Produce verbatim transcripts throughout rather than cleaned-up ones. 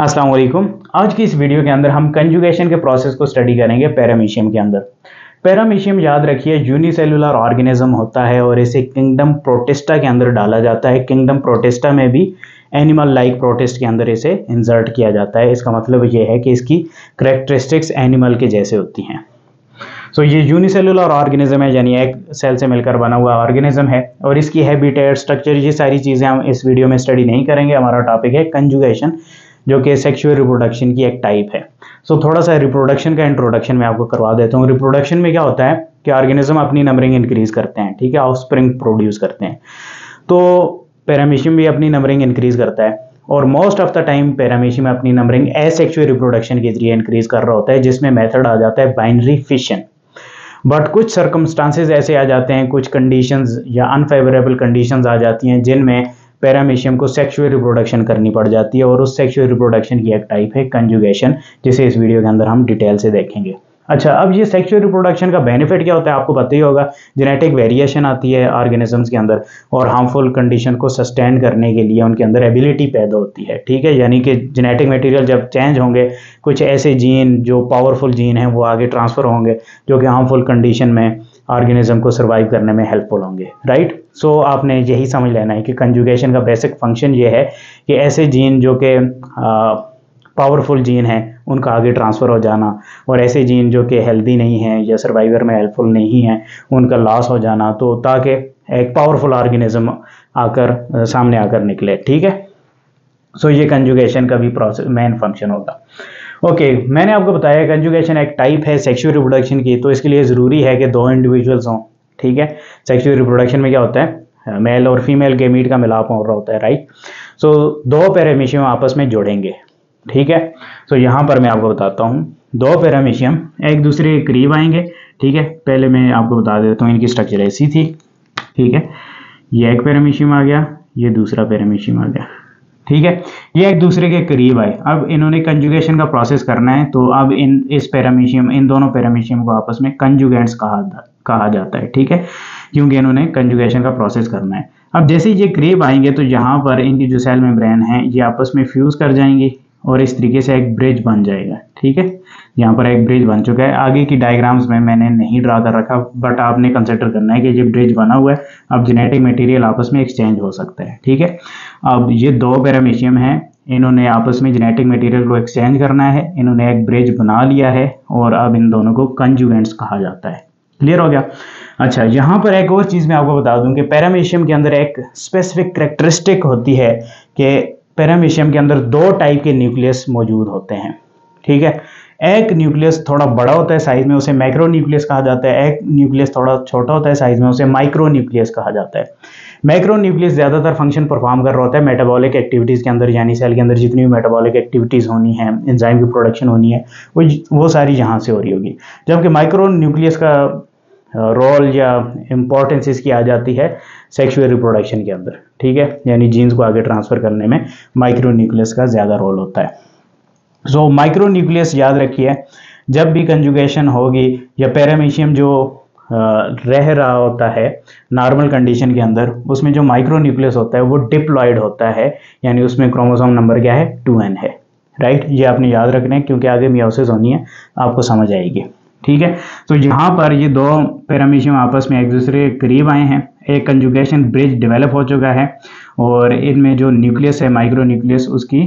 अस्सलाम वालेकुम। आज की इस वीडियो के अंदर हम कंजुगेशन के प्रोसेस को स्टडी करेंगे पैरामीशियम के अंदर। पैरामीशियम याद रखिए यूनिसेलुलर ऑर्गेनिज्म होता है और इसे किंगडम प्रोटिस्टा के अंदर डाला जाता है। किंगडम प्रोटिस्टा में भी एनिमल लाइक प्रोटिस्ट के अंदर इसे इंसर्ट किया जाता है। इसका मतलब ये है कि इसकी करेक्टरिस्टिक्स एनिमल के जैसे होती हैं। सो so, ये यूनिसेलुलर ऑर्गेनिज्म है, यानी एक सेल से मिलकर बना हुआ ऑर्गेनिज्म है और इसकी हैबिटेट स्ट्रक्चर ये सारी चीज़ें हम इस वीडियो में स्टडी नहीं करेंगे। हमारा टॉपिक है कंजुगेशन जो कि सेक्सुअल रिप्रोडक्शन की एक टाइप है। सो so, थोड़ा सा रिप्रोडक्शन का इंट्रोडक्शन मैं आपको करवा देता हूँ। रिप्रोडक्शन में क्या होता है कि ऑर्गेनिज्म अपनी नंबरिंग इंक्रीज करते हैं, ठीक है, ऑफस्प्रिंग प्रोड्यूस करते हैं। तो पैरामीशियम भी अपनी नंबरिंग इंक्रीज करता है और most of the time paramecium अपनी नंबरिंग एसेक्सुअल रिप्रोडक्शन के जरिए इंक्रीज कर रहा होता है, जिसमें मेथड आ जाता है बाइनरी फिशन। बट कुछ सर्कमस्टांसेस ऐसे आ जाते हैं, कुछ कंडीशंस या अनफेवरेबल कंडीशंस आ जाती हैं जिनमें पैरामीशियम को सेक्सुअल रिप्रोडक्शन करनी पड़ जाती है और उस सेक्सुअल रिप्रोडक्शन की एक टाइप है कंजुगेशन, जिसे इस वीडियो के अंदर हम डिटेल से देखेंगे। अच्छा, अब ये सेक्सुअल रिप्रोडक्शन का बेनिफिट क्या होता है आपको पता ही होगा। जेनेटिक वेरिएशन आती है ऑर्गेनिजम्स के अंदर और हार्मफुल कंडीशन को सस्टेन करने के लिए उनके अंदर एबिलिटी पैदा होती है, ठीक है। यानी कि जेनेटिक मटेरियल जब चेंज होंगे, कुछ ऐसे जीन जो पावरफुल जीन हैं वो आगे ट्रांसफ़र होंगे जो कि हार्मफुल कंडीशन में ऑर्गेनिज्म को सर्वाइव करने में हेल्पफुल होंगे, राइट। सो so, आपने यही समझ लेना है कि कंजुगेशन का बेसिक फंक्शन ये है कि ऐसे जीन जो कि पावरफुल जीन है उनका आगे ट्रांसफ़र हो जाना और ऐसे जीन जो कि हेल्दी नहीं है या सर्वाइवर में हेल्पफुल नहीं है उनका लॉस हो जाना, तो ताकि एक पावरफुल ऑर्गेनिज्म आकर सामने आकर निकले, ठीक है। सो so, ये कंजुगेशन का भी प्रोसेस मेन फंक्शन होगा। ओके okay, मैंने आपको बताया कंजुगेशन एक टाइप है सेक्सुअल रिप्रोडक्शन की, तो इसके लिए ज़रूरी है कि दो इंडिविजुअल्स हों, ठीक है। सेक्सुअल रिप्रोडक्शन में क्या होता है, मेल और फीमेल के मीट का मिलाप हो रहा होता है, राइट। सो so, दो पैरामीशियम आपस में जोड़ेंगे, ठीक है। सो so, यहाँ पर मैं आपको बताता हूँ, दो पैरामीशियम एक दूसरे के करीब आएंगे, ठीक है। पहले मैं आपको बता देता हूँ इनकी स्ट्रक्चर ऐसी थी, ठीक है। ये एक पैरामीशियम आ गया, ये दूसरा पैरामीशियम आ गया, ठीक है। ये एक दूसरे के करीब आए। अब इन्होंने कंजुगेशन का प्रोसेस करना है, तो अब इन इस पैरामीशियम इन दोनों पैरामीशियम को आपस में कंजुगेंट्स कहा कहा जाता है, ठीक है, क्योंकि इन्होंने कंजुगेशन का प्रोसेस करना है। अब जैसे ये करीब आएंगे तो यहाँ पर इनकी जो सेल मेम्ब्रेन है ये आपस में फ्यूज कर जाएंगी और इस तरीके से एक ब्रिज बन जाएगा, ठीक है। यहाँ पर एक ब्रिज बन चुका है। आगे की डायग्राम्स में मैंने नहीं ड्रा कर रखा, बट आपने कंसिडर करना है कि ये ब्रिज बना हुआ है। अब जेनेटिक मटेरियल आपस में एक्सचेंज हो सकता है, ठीक है। अब ये दो पैरामीशियम हैं, इन्होंने आपस में जेनेटिक मटेरियल को एक्सचेंज करना है, इन्होंने एक ब्रिज बना लिया है और अब इन दोनों को कंजुगेंट्स कहा जाता है। क्लियर हो गया। अच्छा, यहाँ पर एक और चीज़ मैं आपको बता दूँ कि पैरामीशियम के अंदर एक स्पेसिफिक करेक्टरिस्टिक होती है कि पैरामीशियम के अंदर दो टाइप के न्यूक्लियस मौजूद होते हैं, ठीक है। एक न्यूक्लियस थोड़ा बड़ा होता है साइज में, उसे मैक्रो न्यूक्लियस कहा जाता है। एक न्यूक्लियस थोड़ा छोटा होता है साइज में, उसे माइक्रो न्यूक्लियस कहा जाता है। मैक्रो न्यूक्लियस ज़्यादातर फंक्शन परफॉर्म कर रहा होता है मेटाबॉलिक एक्टिविटीज़ के अंदर, यानी सेल के अंदर जितनी भी मेटाबॉलिक एक्टिविटीज़ होनी है, एंजाइम की प्रोडक्शन होनी है, वो वो सारी यहाँ से हो रही होगी। जबकि माइक्रो न्यूक्लियस का रोल या इम्पोर्टेंस इसकी आ जाती है सेक्सुअल रिप्रोडक्शन के अंदर, ठीक है, यानी जीन्स को आगे ट्रांसफ़र करने में माइक्रो न्यूक्लियस का ज़्यादा रोल होता है। सो माइक्रो न्यूक्लियस याद रखिए जब भी कंजुगेशन होगी या पैरामीशियम जो रह रहा होता है नॉर्मल कंडीशन के अंदर, उसमें जो माइक्रो न्यूक्लियस होता है वो डिप्लॉइड होता है, यानी उसमें क्रोमोसोम नंबर क्या है, टू एन है, राइट। ये आपने याद रखना है क्योंकि आगे मियोसिस होनी है, आपको समझ आएगी, ठीक है। तो यहाँ पर ये दो पैरामीशियम आपस में एक दूसरे करीब आए हैं, एक कंजुगेशन ब्रिज डेवलप हो चुका है और इनमें जो न्यूक्लियस है माइक्रो न्यूक्लियस उसकी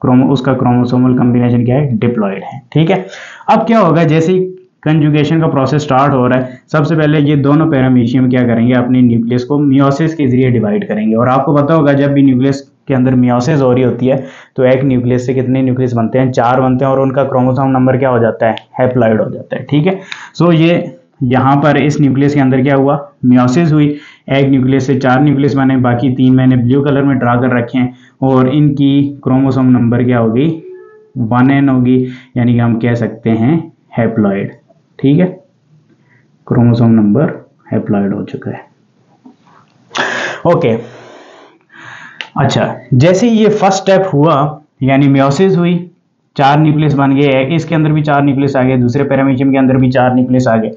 क्रोमो उसका क्रोमोसोमल कम्बिनेशन क्या है, डिप्लॉयड है, ठीक है। अब क्या होगा, जैसे ही कंजुगेशन का प्रोसेस स्टार्ट हो रहा है, सबसे पहले ये दोनों पैरामीशियम क्या करेंगे, अपने न्यूक्लियस को मियोसिस के जरिए डिवाइड करेंगे। और आपको पता होगा जब भी न्यूक्लियस के अंदर मियोसिस हो रही होती है तो एक न्यूक्लियस से कितने न्यूक्लियस बनते हैं, चार बनते हैं और उनका क्रोमोसोम नंबर क्या हो जाता है, हैप्लॉइड हो जाता है, ठीक है। सो ये यहाँ पर इस न्यूक्लियस के अंदर क्या हुआ, मियोसिस हुई, एक न्यूक्लियस से चार न्यूक्लियस बने, बाकी तीन मैंने ब्लू कलर में ड्रा कर रखे हैं और इनकी क्रोमोसोम नंबर क्या होगी, वन एन होगी, यानी कि हम कह सकते हैं हैप्लॉइड, ठीक है। क्रोमोसोम नंबर हैप्लॉइड हो चुका है, ओके। अच्छा, जैसे ये फर्स्ट स्टेप हुआ यानी मियोसिस हुई, चार न्यूक्लियस बन गए, इसके अंदर भी चार न्यूक्लियस आ गए, दूसरे पैरामीशियम के अंदर भी चार न्यूक्लियस आ गए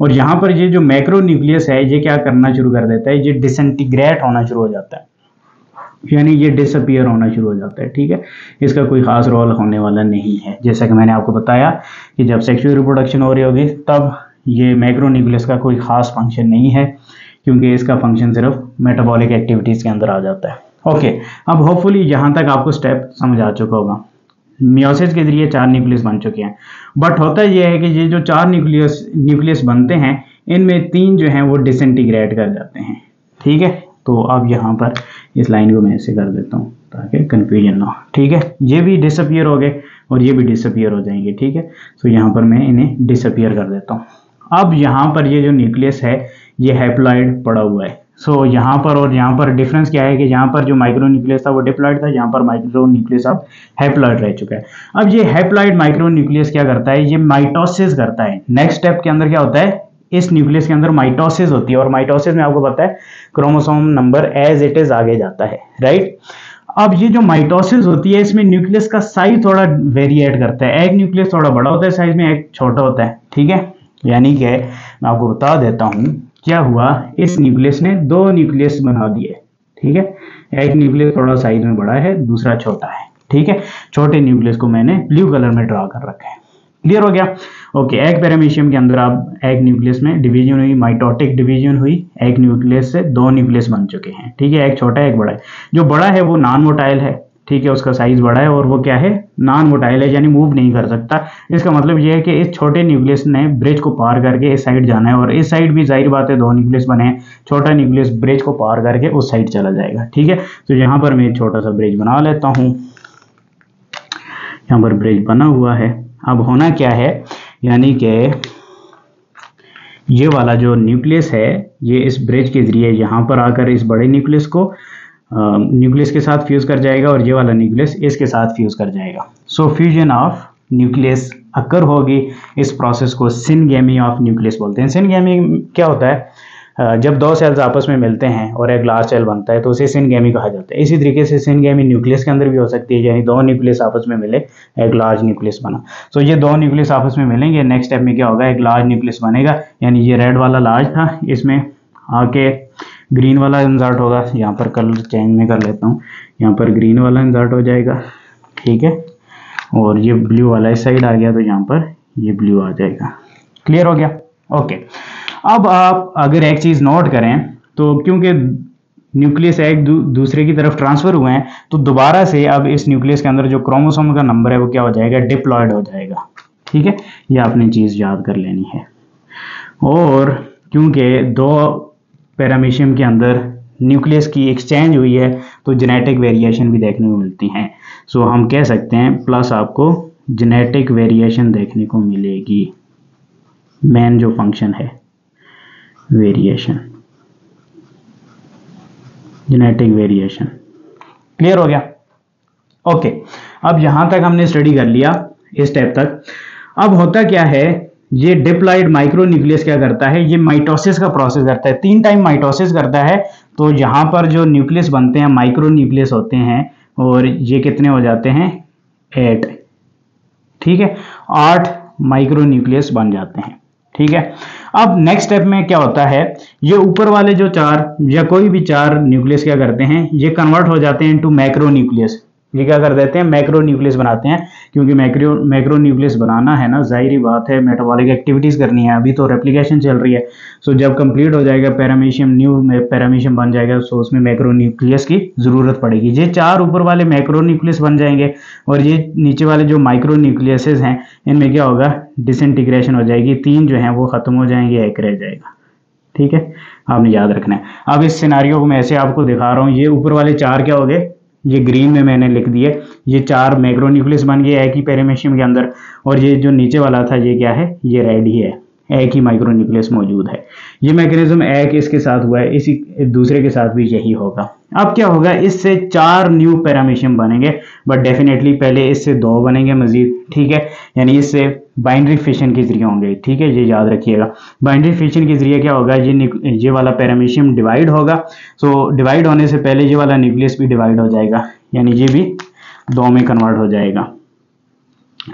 और यहाँ पर ये जो मैक्रो न्यूक्लियस है ये क्या करना शुरू कर देता है, ये डिसइंटीग्रेट होना शुरू हो जाता है। यानी ये डिसअपियर होना शुरू हो जाता है। ठीक है, इसका कोई खास रोल होने वाला नहीं है। जैसा कि मैंने आपको बताया कि जब सेक्सुअल रिप्रोडक्शन हो रही होगी तब ये मैक्रो न्यूक्लियस का कोई खास फंक्शन नहीं है, क्योंकि इसका फंक्शन सिर्फ मेटाबॉलिक एक्टिविटीज़ के अंदर आ जाता है। ओके, अब होपफुली यहाँ तक आपको स्टेप समझ आ चुका होगा। मियोसिस के जरिए चार न्यूक्लियस बन चुके हैं, बट होता यह है कि ये जो चार न्यूक्लियस न्यूक्लियस बनते हैं इनमें तीन जो हैं वो डिसइंटीग्रेट कर जाते हैं। ठीक है, तो अब यहाँ पर इस लाइन को मैं ऐसे कर देता हूँ ताकि कन्फ्यूजन ना हो। ठीक है, ये भी डिसअपियर हो गए और ये भी डिसअपियर हो जाएंगे। ठीक है, तो यहाँ पर मैं इन्हें डिसअपियर कर देता हूँ। अब यहाँ पर ये जो न्यूक्लियस है ये हैप्लॉइड पड़ा हुआ है। सो so, यहाँ पर और यहाँ पर डिफरेंस क्या है कि यहाँ पर जो माइक्रो न्यूक्लियस था वो डिप्लॉइड था, यहाँ पर माइक्रो न्यूक्लियस अब हैप्लॉइड रह चुका है। अब ये हैप्लॉइड माइक्रो न्यूक्लियस क्या करता है, ये माइटोसिस करता है। नेक्स्ट स्टेप के अंदर क्या होता है, इस न्यूक्लियस के अंदर माइटोसिस होती है, और माइटोसिस में आपको पता है chromosome number as it is आगे जाता है, राइट। अब ये जो माइटोसिस होती है इसमें न्यूक्लियस का साइज थोड़ा वेरिएट करता है। एक न्यूक्लियस थोड़ा बड़ा होता है साइज में, एक छोटा होता है। ठीक है, यानी कि मैं आपको बता देता हूँ क्या हुआ, इस न्यूक्लियस ने दो न्यूक्लियस बना दिए। ठीक है, एक न्यूक्लियस थोड़ा साइज में बड़ा है, दूसरा छोटा है। ठीक है, छोटे न्यूक्लियस को मैंने ब्लू कलर में ड्रा कर रखा है। क्लियर हो गया? ओके, एक पैरामीशियम के अंदर आप एक न्यूक्लियस में डिवीजन हुई, माइटोटिक डिवीजन हुई, एक न्यूक्लियस से दो न्यूक्लियस बन चुके हैं। ठीक है, एक छोटा है एक बड़ा है। जो बड़ा है वो नॉन मोटाइल है, ठीक है, उसका साइज बड़ा है और वो क्या है, नॉन मोटाइल है, यानी मूव नहीं कर सकता। इसका मतलब ये है कि इस छोटे न्यूक्लियस ने ब्रिज को पार करके इस साइड जाना है, और इस साइड भी जाहिर बात है दो न्यूक्लियस बने, छोटा न्यूक्लियस ब्रिज को पार करके उस साइड चला जाएगा। ठीक है, तो यहाँ पर मैं छोटा सा ब्रिज बना लेता हूँ। यहाँ पर ब्रिज बना हुआ है। अब होना क्या है, यानी कि ये वाला जो न्यूक्लियस है ये इस ब्रिज के जरिए यहाँ पर आकर इस बड़े न्यूक्लियस को न्यूक्लियस uh, के साथ फ्यूज कर जाएगा, और ये वाला न्यूक्लियस इसके साथ फ्यूज कर जाएगा। So fusion of nucleus occur होगी। इस प्रोसेस को सिनगेमी ऑफ न्यूक्लियस बोलते हैं। सिनगेमी क्या होता है, uh, जब दो सेल्स आपस में मिलते हैं और एक लास्ट सेल बनता है तो उसे सिनगेमी कहा जाता है। इसी तरीके से सिनगेमी न्यूक्लियस के अंदर भी हो सकती है, यानी दो न्यूक्लियस आपस में मिले एक लार्ज न्यूक्लियस बना। सो so, ये दो न्यूक्लियस आपस में मिलेंगे, नेक्स्ट स्टेप में क्या होगा, एक लार्ज न्यूक्लियस बनेगा। यानी ये रेड वाला लार्ज था, इसमें आके ग्रीन वाला इंसर्ट होगा। यहाँ पर कलर चेंज में कर लेता हूँ, यहाँ पर ग्रीन वाला इंसर्ट हो जाएगा। ठीक है, और ये ब्लू वाला इस साइड आ गया तो यहाँ पर ये ब्लू आ जाएगा। क्लियर हो गया? ओके, अब आप अगर एक चीज़ नोट करें तो क्योंकि न्यूक्लियस एक दू, दूसरे की तरफ ट्रांसफर हुए हैं तो दोबारा से अब इस न्यूक्लियस के अंदर जो क्रोमोसोम का नंबर है वो क्या हो जाएगा, डिप्लॉयड हो जाएगा। ठीक है, ये आपने चीज़ याद कर लेनी है। और क्योंकि दो पैरामीशियम के अंदर न्यूक्लियस की एक्सचेंज हुई है तो जेनेटिक वेरिएशन भी देखने को मिलती हैं। सो so, हम कह सकते हैं प्लस आपको जेनेटिक वेरिएशन देखने को मिलेगी। मेन जो फंक्शन है वेरिएशन, जेनेटिक वेरिएशन। क्लियर हो गया? ओके, अब यहाँ तक हमने स्टडी कर लिया इस स्टेप तक। अब होता क्या है, ये डिप्लॉइड माइक्रो न्यूक्लियस क्या करता है, ये माइटोसिस का प्रोसेस करता है। तीन टाइम माइटोसिस करता है, तो यहाँ पर जो न्यूक्लियस बनते हैं माइक्रो न्यूक्लियस होते हैं, और ये कितने हो जाते हैं, एट। ठीक है, आठ माइक्रो न्यूक्लियस बन जाते हैं। ठीक है, अब नेक्स्ट स्टेप में क्या होता है, ये ऊपर वाले जो चार या कोई भी चार न्यूक्लियस क्या करते हैं, ये कन्वर्ट हो जाते हैं इंटू मैक्रो न्यूक्लियस। ये क्या कर देते हैं, मैक्रो न्यूक्लियस बनाते हैं, क्योंकि मैक्रो मैक्रो न्यूक्लियस बनाना है ना, जाहिर बात है मेटाबॉलिक एक्टिविटीज़ करनी है। अभी तो रेप्लिकेशन चल रही है, सो जब कंप्लीट हो जाएगा पैरामीशियम न्यू पैरामीशियम बन जाएगा, सो उसमें मैक्रो न्यूक्लियस की ज़रूरत पड़ेगी। ये चार ऊपर वाले मैक्रो न्यूक्लियस बन जाएंगे और ये नीचे वाले जो माइक्रो न्यूक्लियसेज हैं इनमें क्या होगा, डिसइंटीग्रेशन हो जाएगी। तीन जो हैं वो ख़त्म हो जाएंगे, एक रह जाएगा। ठीक है, आपने याद रखना है। अब इस सिनारियो को मैं ऐसे आपको दिखा रहा हूँ, ये ऊपर वाले चार क्या हो गए, ये ग्रीन में मैंने लिख दिए, ये चार मैक्रो न्यूक्लियस बन गए एक ही पैरामीशियम के अंदर, और ये जो नीचे वाला था ये क्या है, ये रेड ही है, एक ही माइक्रो न्यूक्लियस मौजूद है। ये मैकेनिज्म एक इसके साथ हुआ है, इसी दूसरे के साथ भी यही होगा। अब क्या होगा, इससे चार न्यू पैरामीशियम बनेंगे, बट डेफिनेटली पहले इससे दो बनेंगे मजीद। ठीक है, यानी इससे बाइनरी फिशन के जरिए होंगे। ठीक है, ये याद रखिएगा, बाइनरी फिशन के जरिए क्या होगा, ये ये वाला पैरामीशियम डिवाइड होगा। सो डिवाइड होने से पहले ये वाला न्यूक्लियस भी डिवाइड हो जाएगा, यानी ये भी दो में कन्वर्ट हो जाएगा।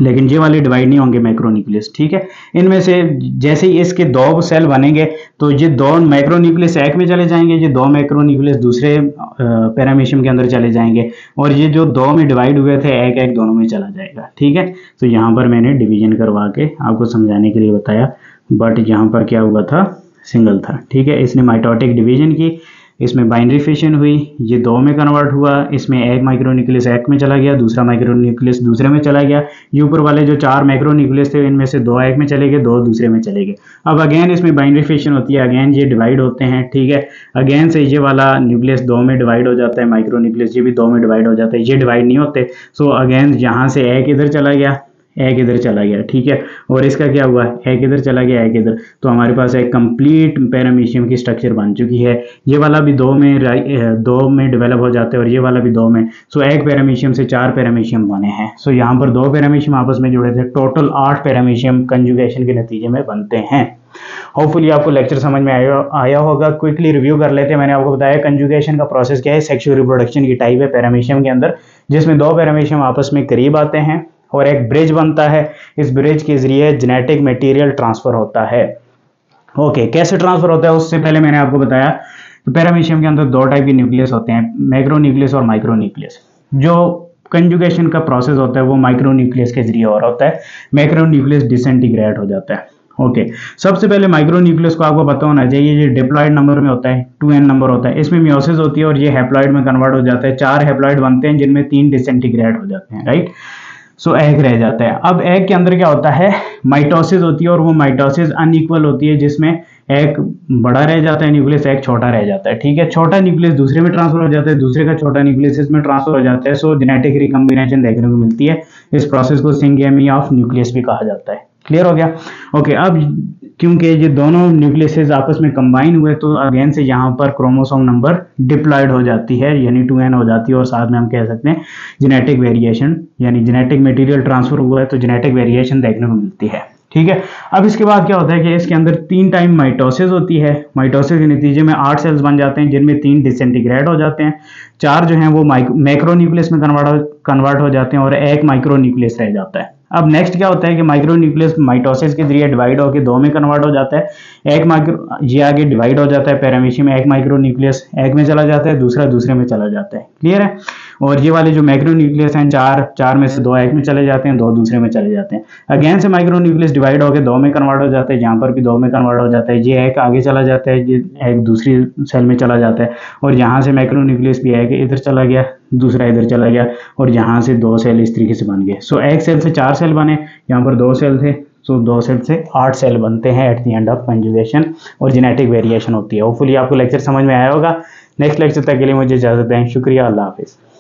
लेकिन ये वाले डिवाइड नहीं होंगे मैक्रो न्यूक्लियस, ठीक है। इनमें से जैसे ही इसके दो सेल बनेंगे तो ये दो मैक्रो न्यूक्लियस एक में चले जाएंगे, ये दो मैक्रो न्यूक्लियस दूसरे पैरामीशियम के अंदर चले जाएंगे और ये जो दो में डिवाइड हुए थे एक एक दोनों में चला जाएगा, ठीक है। तो यहाँ पर मैंने डिवीजन करवा के आपको समझाने के लिए बताया, बट यहाँ पर क्या हुआ था, सिंगल था, ठीक है। इसने माइटोटिक डिवीजन की, इसमें बाइनरी फिशन हुई, ये दो में कन्वर्ट हुआ, इसमें एक माइक्रो न्यूक्लियस एक में चला गया, दूसरा माइक्रो न्यूक्लियस दूसरे में चला गया, ये ऊपर वाले जो चार माइक्रो न्यूक्लियस थे इनमें से दो एक में चले गए, दो दूसरे में चले गए। अब अगेन इसमें बाइनरी फिशन होती है, अगेन ये डिवाइड होते हैं, ठीक है। अगेन से ये वाला न्यूक्लियस दो में डिवाइड हो जाता है, माइक्रो न्यूक्लियस ये भी दो में डिवाइड हो जाता है, ये डिवाइड नहीं होते। सो अगेन यहाँ से एक इधर चला गया, एक इधर चला गया, ठीक है। और इसका क्या हुआ, एक इधर चला गया, एक इधर, तो हमारे पास एक कंप्लीट पैरामीशियम की स्ट्रक्चर बन चुकी है। ये वाला भी दो में दो में डेवलप हो जाता है और ये वाला भी दो में। सो एक पैरामीशियम से चार पैरामीशियम बने हैं। सो यहाँ पर दो पैरामीशियम आपस में जुड़े थे, टोटल आठ पैरामीशियम कंजुगेशन के नतीजे में बनते हैं। होपफुली आपको लेक्चर समझ में आया आया होगा। क्विकली रिव्यू कर लेते हैं। मैंने आपको बताया कंजुगेशन का प्रोसेस क्या है, सेक्सुअल रिप्रोडक्शन की टाइप है पैरामीशियम के अंदर, जिसमें दो पैरामीशियम आपस में करीब आते हैं और एक ब्रिज बनता है। इस ब्रिज के जरिए जेनेटिक मटेरियल ट्रांसफर होता है। ओके, कैसे ट्रांसफर होता है उससे पहले मैंने आपको बताया तो पैरामीशियम के अंदर दो टाइप के न्यूक्लियस होते हैं, मैक्रो न्यूक्लियस और माइक्रो न्यूक्लियस। जो कंजुगेशन का प्रोसेस होता है वो माइक्रो न्यूक्लियस के जरिए हो रहा होता है, मैक्रो न्यूक्लियस डिसइंटीग्रेट हो जाता है। Okay okay. सबसे पहले माइक्रो न्यूक्लियस को आपको पता होना चाहिए, ये डिप्लॉइड नंबर में होता है, टू एन नंबर होता है, इसमें मियोसिस होती है और ये हैप्लॉइड में कन्वर्ट हो जाता है। चार हैप्लॉइड बनते हैं जिनमें तीन डिसइंटीग्रेट हो जाते हैं, राइट। सो so, एग रह जाता है। अब एग के अंदर क्या होता है, माइटोसिस होती है और वो माइटोसिस अनइक्वल होती है, जिसमें एक बड़ा रह जाता है न्यूक्लियस, एक छोटा रह जाता है, ठीक है। छोटा न्यूक्लियस दूसरे में ट्रांसफर हो जाता है, दूसरे का छोटा न्यूक्लियस इसमें ट्रांसफर हो जाता है। सो जेनेटिक रिकॉम्बिनेशन देखने को मिलती है। इस प्रोसेस को सिंगेमी ऑफ न्यूक्लियस भी कहा जाता है। क्लियर हो गया। ओके okay, अब क्योंकि ये दोनों न्यूक्लियसेस आपस में कंबाइन हुए तो अगेन से यहाँ पर क्रोमोसोम नंबर डिप्लॉयड हो जाती है, यानी टू एन हो जाती है और साथ में हम कह सकते हैं जेनेटिक वेरिएशन, यानी जेनेटिक मटेरियल ट्रांसफर हुआ है तो जेनेटिक वेरिएशन देखने को मिलती है, ठीक है। अब इसके बाद क्या होता है कि इसके अंदर तीन टाइम माइटोसिस होती है। माइटोसिस के नतीजे में आठ सेल्स बन जाते हैं जिनमें तीन डिसइंटीग्रेट हो जाते हैं, चार जो हैं वो मैक्रो न्यूक्लियस में कन्वर्ट कन्वर्ट हो जाते हैं और एक माइक्रो न्यूक्लियस रह जाता है। अब नेक्स्ट क्या होता है कि माइक्रो न्यूक्लियस माइटोसिस के जरिए डिवाइड होकर दो में कन्वर्ट हो जाता है, एक माइक्रो ये आगे डिवाइड हो जाता है पैरामीशियम, एक माइक्रो न्यूक्लियस एक में चला जाता है, दूसरा दूसरे में चला जाता है, क्लियर है। और ये वाले जो माइक्रो न्यूक्लियस हैं चार चार में से दो एक में चले जाते हैं, दो दूसरे में चले जाते हैं। अगेन से माइक्रो न्यूक्लियस डिवाइड होकर दो में कन्वर्ट हो जाता है, यहाँ पर भी दो में कन्वर्ट हो जाता है, ये एक आगे चला जाता है, ये एक दूसरी सेल में चला जाता है और यहाँ से माइक्रो न्यूक्लियस भी एक इधर चला गया, दूसरा इधर चला गया और यहाँ से दो सेल इस तरीके से बन गए। सो एक सेल से चार सेल बने, यहाँ पर दो सेल थे, सो दो सेल से आठ सेल बनते हैं at the end of conjugation और जेनेटिक वेरिएशन होती है। होपफुली आपको लेक्चर समझ में आया होगा। नेक्स्ट लेक्चर तक के लिए मुझे इजाजत दें। शुक्रिया, अल्लाह हाफिज़।